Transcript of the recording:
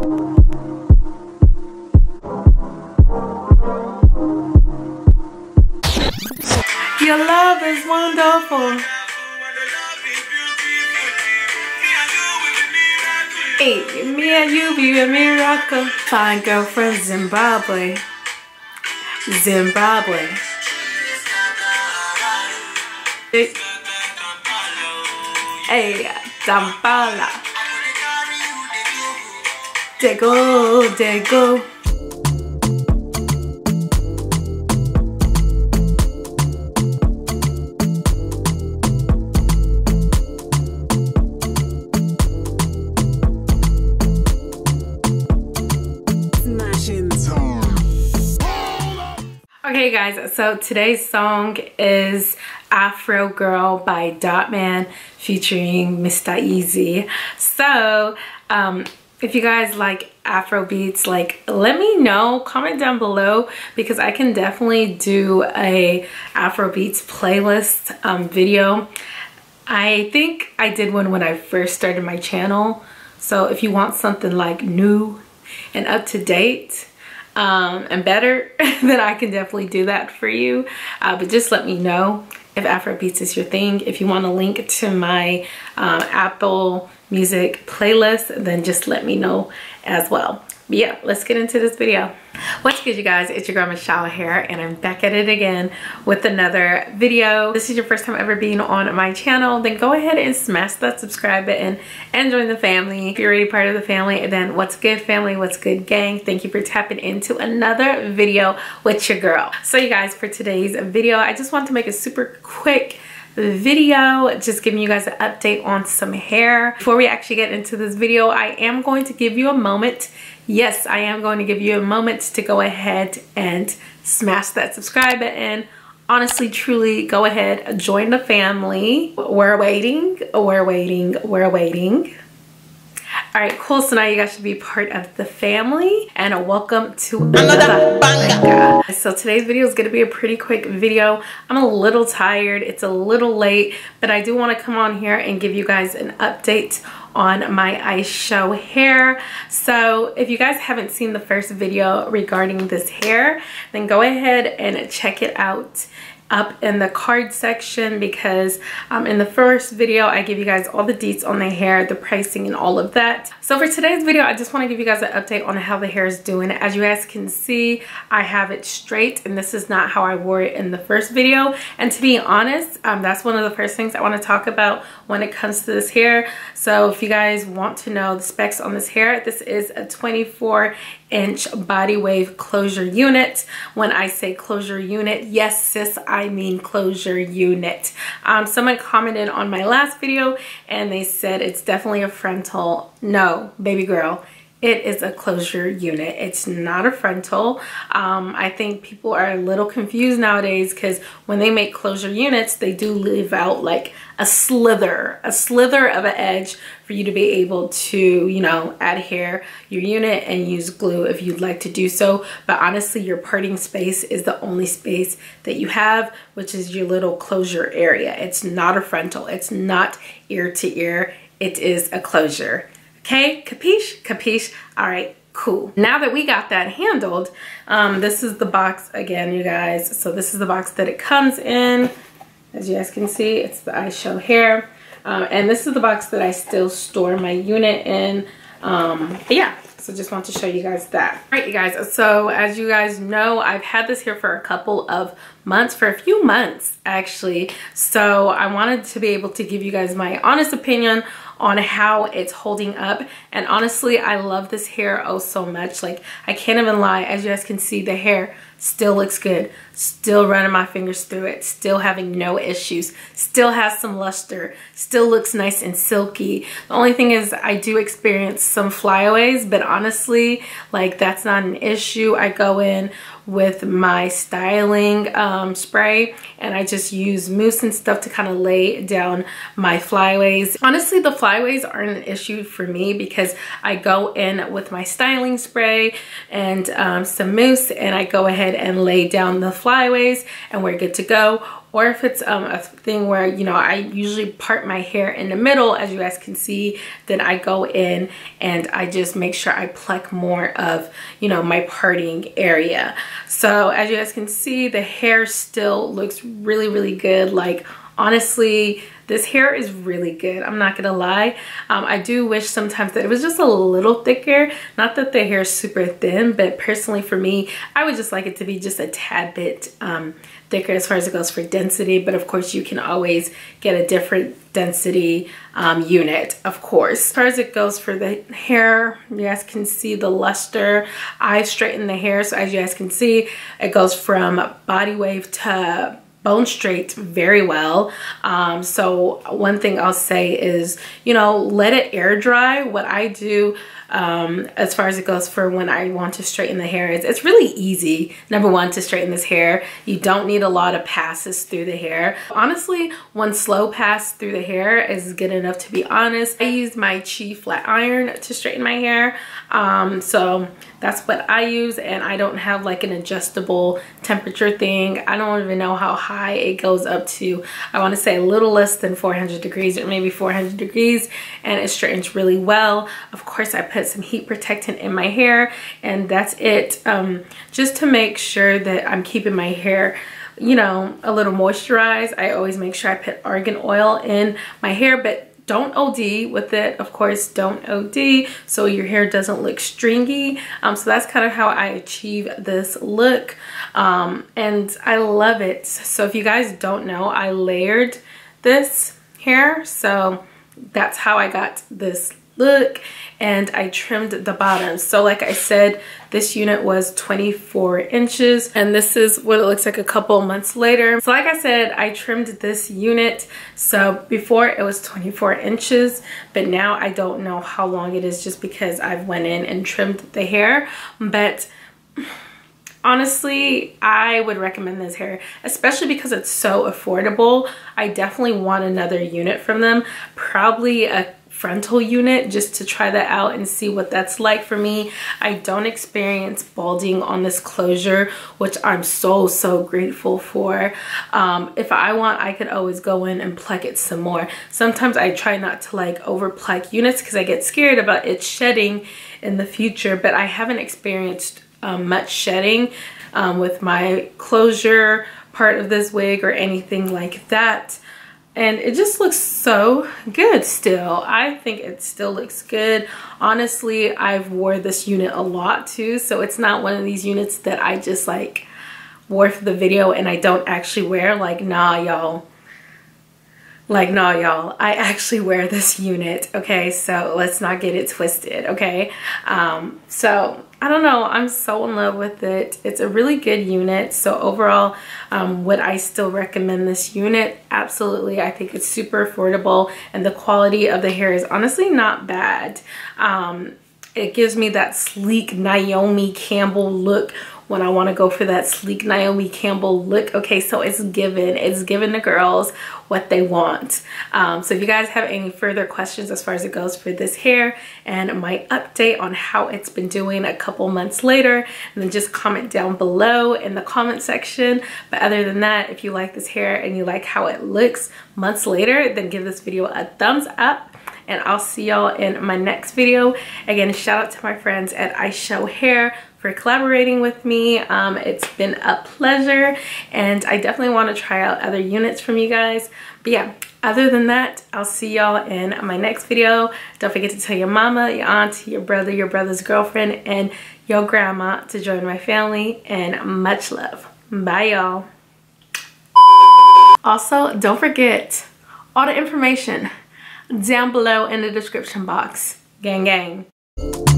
Your love is wonderful. Hey, me and you be a miracle. Fine girl from Zimbabwe. Zimbabwe. Hey, Kampala. They go, they go. Okay guys, so today's song is Afro Girl by Dot Man featuring Mr. Easy. So if you guys like Afro beats, like, let me know, comment down below, because I can definitely do a Afro beats playlist video. I think I did one when I first started my channel, so if you want something like new and up to date and better, then I can definitely do that for you. But just let me know if Afrobeats is your thing. If you want a link to my Apple Music playlist, then just let me know as well. But yeah, let's get into this video. What's good, you guys? It's your girl, Show Hair, and I'm back at it again with another video. If this is your first time ever being on my channel, then go ahead and smash that subscribe button and join the family. If you're already part of the family, then what's good, family? What's good, gang? Thank you for tapping into another video with your girl. So you guys, for today's video, I just want to make a super quick video, just giving you guys an update on some hair. Before we actually get into this video, I am going to give you a moment. Yes, I am going to give you a moment to go ahead and smash that subscribe button. Honestly, truly, go ahead, join the family. We're waiting, we're waiting, we're waiting. All right, cool. So now you guys should be part of the family, and a welcome to another banger. So today's video is going to be a pretty quick video. I'm a little tired. It's a little late, but I do want to come on here and give you guys an update on my ISHOW hair. So if you guys haven't seen the first video regarding this hair, then go ahead and check it out up in the card section, because in the first video I give you guys all the deets on the hair, the pricing and all of that. So for today's video, I just want to give you guys an update on how the hair is doing. As you guys can see, I have it straight, and this is not how I wore it in the first video. And to be honest, that's one of the first things I want to talk about when it comes to this hair. So if you guys want to know the specs on this hair, this is a 24-inch body wave closure unit. When I say closure unit, yes sis, I mean closure unit. Someone commented on my last video and they said it's definitely a frontal. No, baby girl, it is a closure unit. It's not a frontal. I think people are a little confused nowadays, because when they make closure units, they do leave out like a slither of an edge for you to be able to, you know, adhere your unit and use glue if you'd like to do so. But honestly, your parting space is the only space that you have, which is your little closure area. It's not a frontal. It's not ear to ear. It is a closure. Okay, capiche? Capiche. All right, cool. Now that we got that handled, this is the box again, you guys. So this is the box that it comes in. As you guys can see, it's the ISHOW hair. And this is the box that I still store my unit in. Yeah, so just want to show you guys that. All right, you guys, so as you guys know, I've had this hair for a couple of months, for a few months actually. So I wanted to be able to give you guys my honest opinion on how it's holding up. And honestly, I love this hair oh so much. Like, I can't even lie. As you guys can see, the hair still looks good, still running my fingers through it, still having no issues, still has some luster, still looks nice and silky. The only thing is I do experience some flyaways, but honestly, like, that's not an issue. I go in with my styling spray and I just use mousse and stuff to kind of lay down my flyaways. Honestly, the flyaways aren't an issue for me, because I go in with my styling spray and some mousse, and I go ahead ahead and lay down the flyaways and we're good to go. Or if it's a thing where, you know, I usually part my hair in the middle, as you guys can see, then I go in and I just make sure I pluck more of, you know, my parting area. So as you guys can see, the hair still looks really, really good. Like, honestly, this hair is really good. I'm not gonna lie. I do wish sometimes that it was just a little thicker. Not that the hair is super thin, but personally for me, I would just like it to be just a tad bit thicker as far as it goes for density. But of course, you can always get a different density unit, of course. As far as it goes for the hair, you guys can see the luster. I straighten the hair, so as you guys can see, it goes from body wave to bone straight very well. So one thing I'll say is, you know, let it air dry. What I do as far as it goes for when I want to straighten the hair is it's really easy, number one, to straighten this hair. You don't need a lot of passes through the hair. Honestly, one slow pass through the hair is good enough, to be honest. I use my Chi flat iron to straighten my hair. So that's what I use, and I don't have like an adjustable temperature thing. I don't even know how high it goes up to. I want to say a little less than 400 degrees or maybe 400 degrees, and it straightens really well. Of course, I put some heat protectant in my hair, and that's it. Just to make sure that I'm keeping my hair, you know, a little moisturized. I always make sure I put argan oil in my hair, but don't OD with it, of course. Don't OD, so your hair doesn't look stringy. So that's kind of how I achieve this look, and I love it. So if you guys don't know, I layered this hair, so that's how I got this look, and I trimmed the bottom. So like I said, this unit was 24 inches, and this is what it looks like a couple months later. So like I said, I trimmed this unit. So before it was 24 inches, but now I don't know how long it is just because I went in and trimmed the hair. But honestly, I would recommend this hair, especially because it's so affordable. I definitely want another unit from them, probably a frontal unit, just to try that out and see what that's like for me. I don't experience balding on this closure, which I'm so grateful for. If I want, I could always go in and pluck it some more. Sometimes I try not to like over pluck units because I get scared about it shedding in the future, but I haven't experienced much shedding with my closure part of this wig or anything like that. And it just looks so good still. I think it still looks good. Honestly, I've wore this unit a lot too, so it's not one of these units that I just like wore for the video and I don't actually wear. Like, nah, y'all. Like, nah, y'all. I actually wear this unit, okay? So let's not get it twisted, okay? So I don't know, I'm so in love with it. It's a really good unit. So overall, would I still recommend this unit? Absolutely. I think it's super affordable, and the quality of the hair is honestly not bad. It gives me that sleek Naomi Campbell look when I want to go for that sleek Naomi Campbell look. Okay, so it's given the girls what they want. So if you guys have any further questions as far as it goes for this hair and my update on how it's been doing a couple months later, then just comment down below in the comment section. But other than that, if you like this hair and you like how it looks months later, then give this video a thumbs up. And I'll see y'all in my next video. Again, shout out to my friends at ISHOW Hair for collaborating with me. It's been a pleasure, and I definitely want to try out other units from you guys. But yeah, other than that, I'll see y'all in my next video. Don't forget to tell your mama, your auntie, your brother, your brother's girlfriend, and your grandma to join my family. And much love. Bye, y'all. Also, don't forget all the information down below in the description box. Gang, gang.